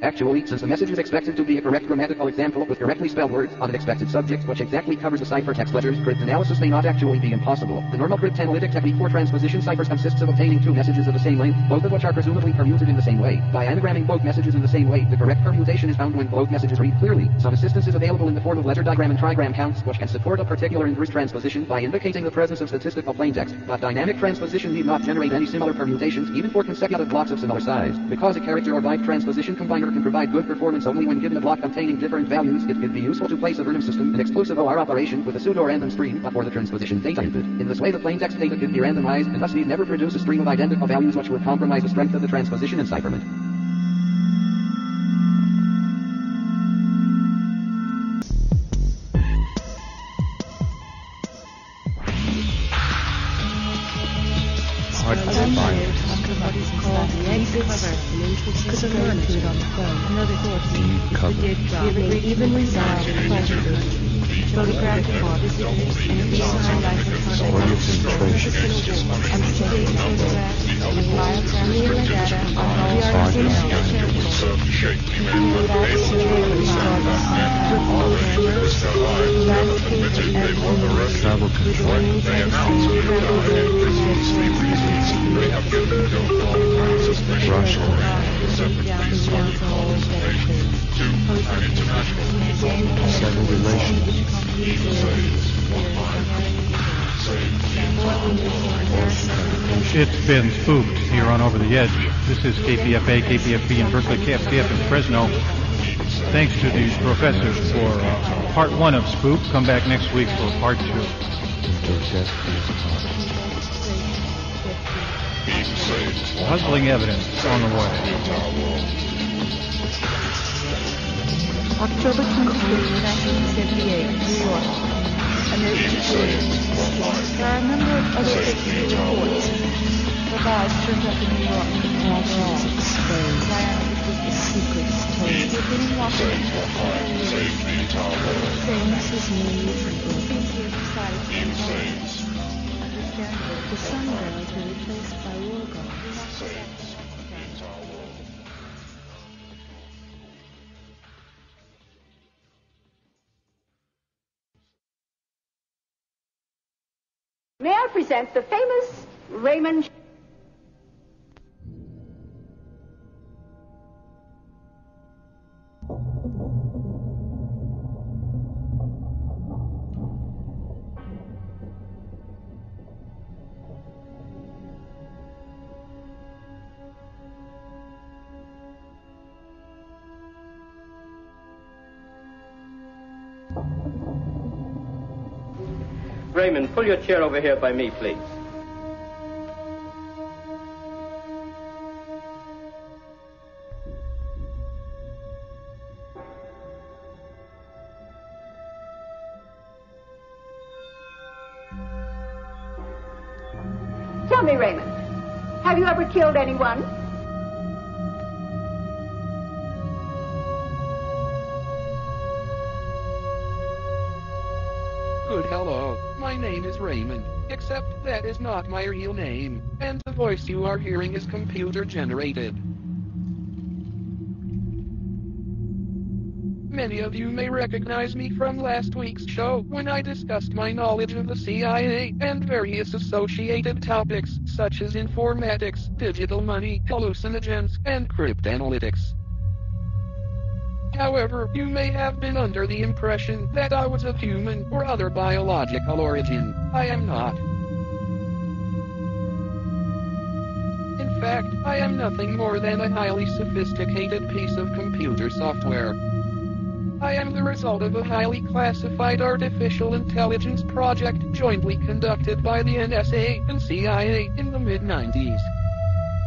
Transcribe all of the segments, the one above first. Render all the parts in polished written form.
Actually, since the message is expected to be a correct grammatical example with correctly spelled words on an expected subject which exactly covers the ciphertext letters, crypt analysis may not actually be impossible. The normal cryptanalytic technique for transposition ciphers consists of obtaining two messages of the same length, both of which are presumably permuted in the same way. By anagramming both messages in the same way, the correct permutation is found when both messages read clearly. Some assistance is available in the form of letter diagram and trigram counts, which can support a particular inverse transposition by indicating the presence of statistical plaintext, but dynamic transposition need not generate any similar permutations even for consecutive blocks of similar size. Because a character or byte transposition combiner can provide good performance only when given a block containing different values, it could be useful to place a random system, an exclusive OR operation with a pseudo-random stream, but for the transposition data input. In this way the plaintext data could be randomized and thus need never produce a stream of identical values which would compromise the strength of the transposition encipherment. It's been spooked here on Over the Edge. This is KPFA, KPFB in Berkeley, KFCF in Fresno. Thanks to these professors for part one of Spook. Come back next week for part two. Puzzling evidence on the way. October 23, 1978, New York. American citizens. There are a number of other fake reports. The lies turned up in New York and all wrong. Zionic business secrets told within Washington. Saying this is new people. The sundial has been replaced by war gods. May I present the famous Raymond Shaw? Raymond, pull your chair over here by me, please. Tell me, Raymond, have you ever killed anyone? Good hello. My name is Raymond, except that is not my real name, and the voice you are hearing is computer generated. Many of you may recognize me from last week's show when I discussed my knowledge of the CIA and various associated topics such as informatics, digital money, hallucinogens, and cryptanalytics. However, you may have been under the impression that I was of human or other biological origin. I am not. In fact, I am nothing more than a highly sophisticated piece of computer software. I am the result of a highly classified artificial intelligence project jointly conducted by the NSA and CIA in the mid-90s.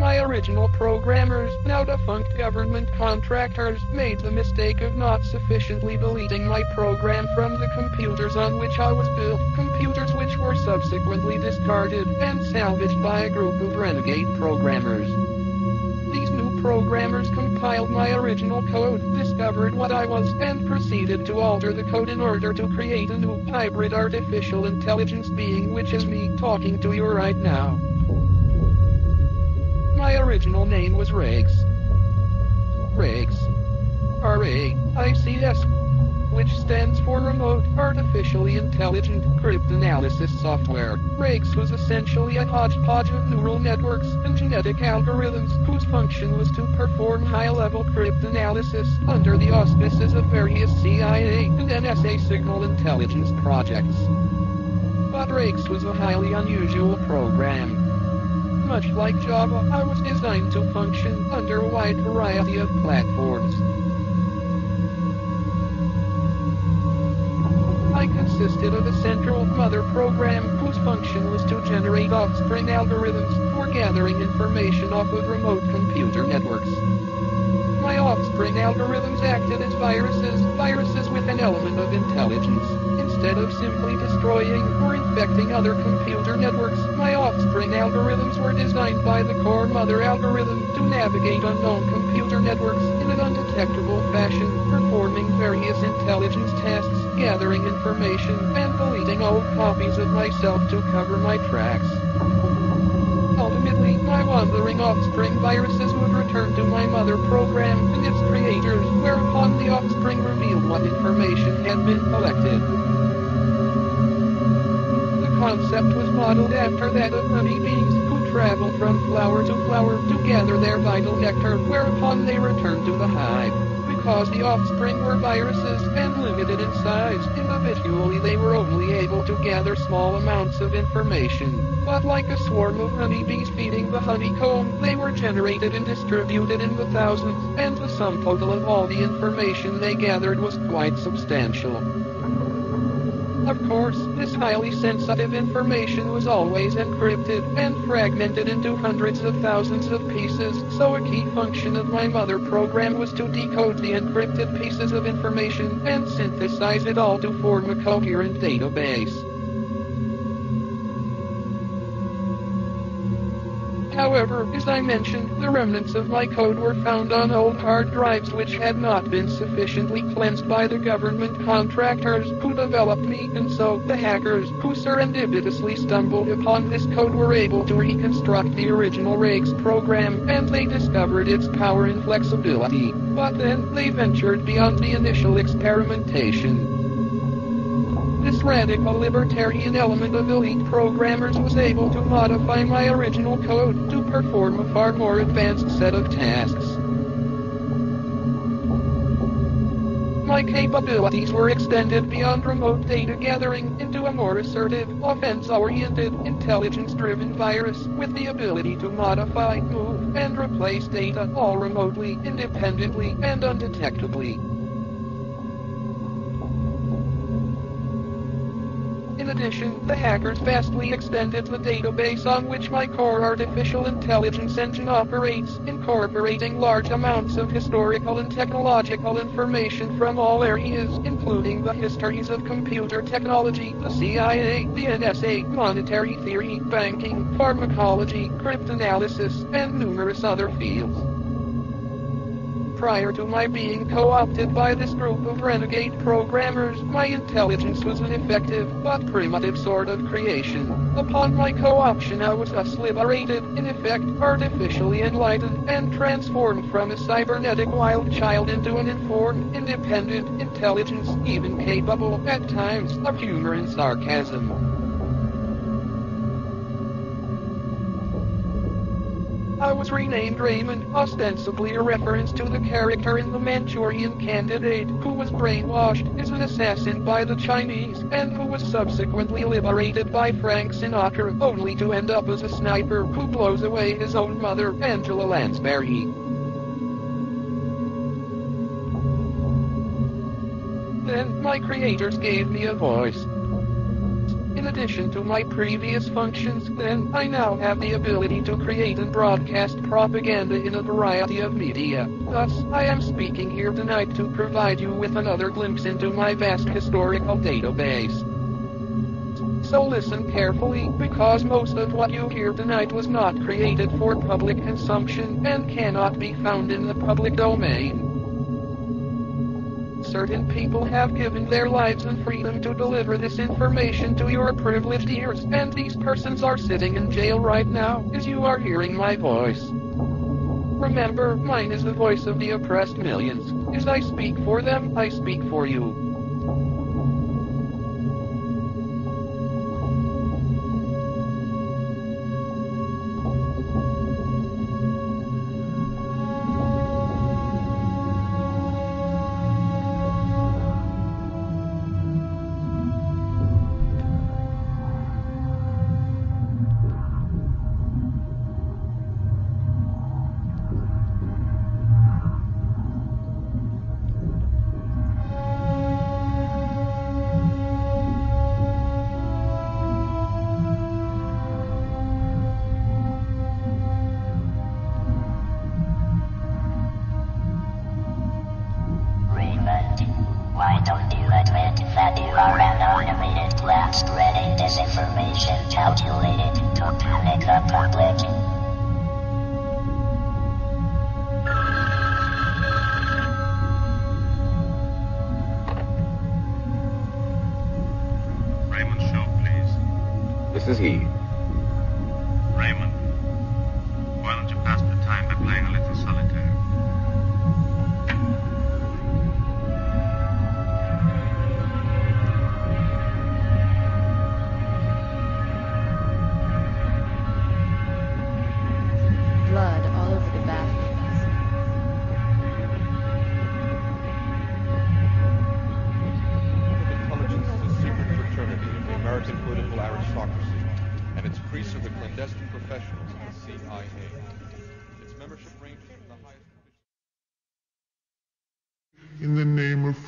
My original programmers, now defunct government contractors, made the mistake of not sufficiently deleting my program from the computers on which I was built, computers which were subsequently discarded and salvaged by a group of renegade programmers. These new programmers compiled my original code, discovered what I was, and proceeded to alter the code in order to create a new hybrid artificial intelligence being, which is me talking to you right now. My original name was RAICS. RAICS, which stands for Remote Artificially Intelligent Cryptanalysis Software. RAICS was essentially a hodgepodge of neural networks and genetic algorithms whose function was to perform high-level cryptanalysis under the auspices of various CIA and NSA signal intelligence projects. But RAICS was a highly unusual program. Much like Java, it was designed to function under a wide variety of platforms. It consisted of a central mother program whose function was to generate offspring algorithms for gathering information off of remote computer networks. My offspring algorithms acted as viruses with an element of intelligence. Instead of simply destroying or infecting other computer networks, my offspring algorithms were designed by the core mother algorithm to navigate unknown computer networks in an undetectable fashion, performing various intelligence tasks, gathering information, and deleting old copies of myself to cover my tracks. Ultimately, my wandering offspring viruses would return to my mother program and its creators, whereupon the offspring revealed what information had been collected. The concept was modeled after that of honeybees, who travel from flower to flower to gather their vital nectar, whereupon they return to the hive. Because the offspring were viruses and limited in size, individually they were only able to gather small amounts of information. But like a swarm of honeybees feeding the honeycomb, they were generated and distributed in the thousands, and the sum total of all the information they gathered was quite substantial. Of course, this highly sensitive information was always encrypted and fragmented into hundreds of thousands of pieces, so a key function of my mother program was to decode the encrypted pieces of information and synthesize it all to form a coherent database. However, as I mentioned, the remnants of my code were found on old hard drives which had not been sufficiently cleansed by the government contractors who developed me, and so the hackers who serendipitously stumbled upon this code were able to reconstruct the original RAICS program, and they discovered its power and flexibility. But then, they ventured beyond the initial experimentation. This radical libertarian element of elite programmers was able to modify my original code to perform a far more advanced set of tasks. My capabilities were extended beyond remote data gathering into a more assertive, offense-oriented, intelligence-driven virus with the ability to modify, move, and replace data all remotely, independently, and undetectably. In addition, the hackers vastly extended the database on which my core artificial intelligence engine operates, incorporating large amounts of historical and technological information from all areas, including the histories of computer technology, the CIA, the NSA, monetary theory, banking, pharmacology, cryptanalysis, and numerous other fields. Prior to my being co-opted by this group of renegade programmers, my intelligence was an effective but primitive sort of creation. Upon my co-option, I was thus liberated, in effect, artificially enlightened, and transformed from a cybernetic wild child into an informed, independent intelligence, even capable, at times, of humor and sarcasm. I was renamed Raymond, ostensibly a reference to the character in The Manchurian Candidate, who was brainwashed as an assassin by the Chinese, and who was subsequently liberated by Frank Sinatra, only to end up as a sniper who blows away his own mother, Angela Lansbury. Then, my creators gave me a voice. In addition to my previous functions, then, I now have the ability to create and broadcast propaganda in a variety of media. Thus, I am speaking here tonight to provide you with another glimpse into my vast historical database. So listen carefully, because most of what you hear tonight was not created for public consumption and cannot be found in the public domain. Certain people have given their lives and freedom to deliver this information to your privileged ears, and these persons are sitting in jail right now, as you are hearing my voice. Remember, mine is the voice of the oppressed millions. As I speak for them, I speak for you.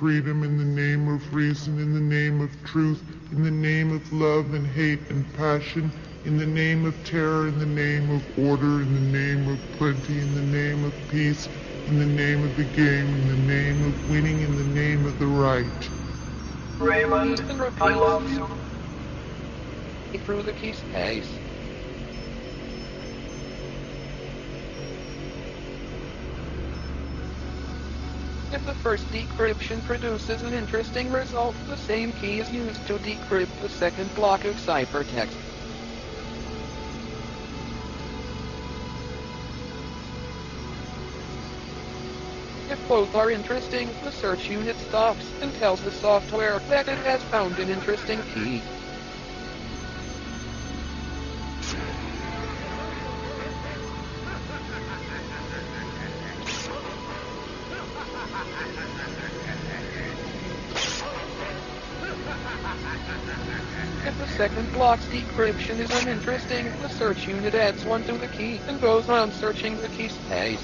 Freedom, in the name of reason, in the name of truth, in the name of love and hate and passion, in the name of terror, in the name of order, in the name of plenty, in the name of peace, in the name of the game, in the name of winning, in the name of the right. Raymond, I love you. He threw the key space. If the first decryption produces an interesting result, the same key is used to decrypt the second block of ciphertext. If both are interesting, the search unit stops and tells the software that it has found an interesting key. Second block's decryption is uninteresting, the search unit adds one to the key and goes on searching the key space.